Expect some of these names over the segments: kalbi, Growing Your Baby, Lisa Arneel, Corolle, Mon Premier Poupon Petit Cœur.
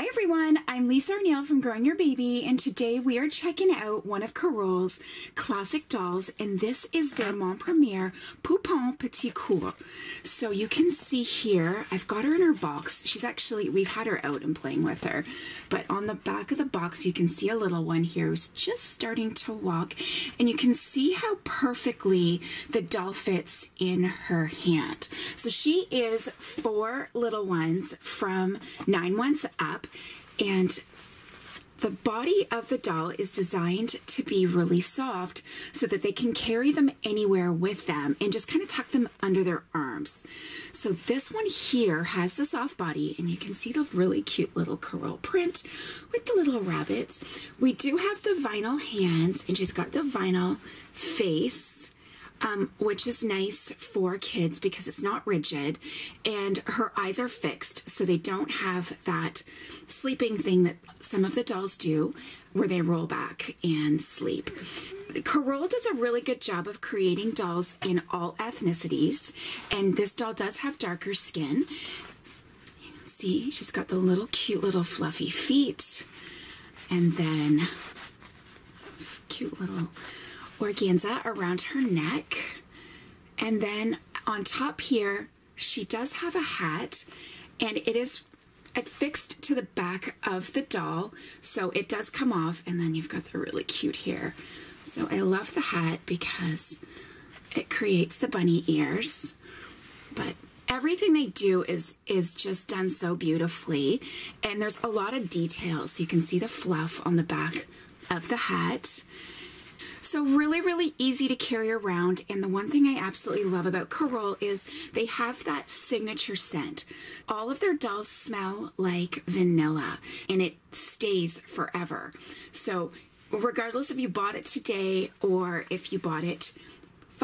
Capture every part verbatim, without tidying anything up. Hi everyone, I'm Lisa Arneel from Growing Your Baby, and today we are checking out one of Corolle's classic dolls, and this is their Mon Premier Poupon Petit Cœur. So you can see here, I've got her in her box. She's actually, we've had her out and playing with her, but on the back of the box you can see a little one here who's just starting to walk, and you can see how perfectly the doll fits in her hand. So she is four little ones from nine months up. And the body of the doll is designed to be really soft so that they can carry them anywhere with them and just kind of tuck them under their arms. So this one here has the soft body, and you can see the really cute little Corolle print with the little rabbits. We do have the vinyl hands, and she's got the vinyl face, Um, which is nice for kids because it's not rigid, and her eyes are fixed so they don't have that sleeping thing that some of the dolls do where they roll back and sleep. Corolle does a really good job of creating dolls in all ethnicities, and this doll does have darker skin. You can see she's got the little cute little fluffy feet, and then cute little organza around her neck, and then on top here she does have a hat, and it is fixed to the back of the doll so it does come off, and then you've got the really cute hair. So I love the hat because it creates the bunny ears, but everything they do is is just done so beautifully, and there's a lot of details. You can see the fluff on the back of the hat. So really, really easy to carry around, and the one thing I absolutely love about Corolle is they have that signature scent. All of their dolls smell like vanilla, and it stays forever. So regardless if you bought it today or if you bought it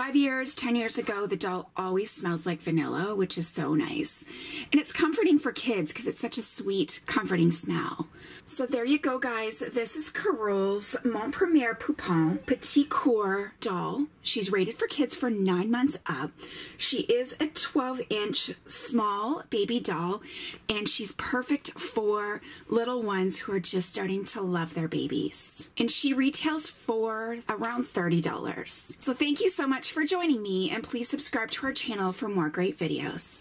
five years, ten years ago, the doll always smells like vanilla, which is so nice. And it's comforting for kids because it's such a sweet, comforting smell. So there you go, guys. This is Corolle's Mon Premier Poupon Petit Cœur doll. She's rated for kids for nine months up. She is a twelve inch small baby doll, and she's perfect for little ones who are just starting to love their babies. And she retails for around thirty dollars. So thank you so much for joining me, and please subscribe to our channel for more great videos.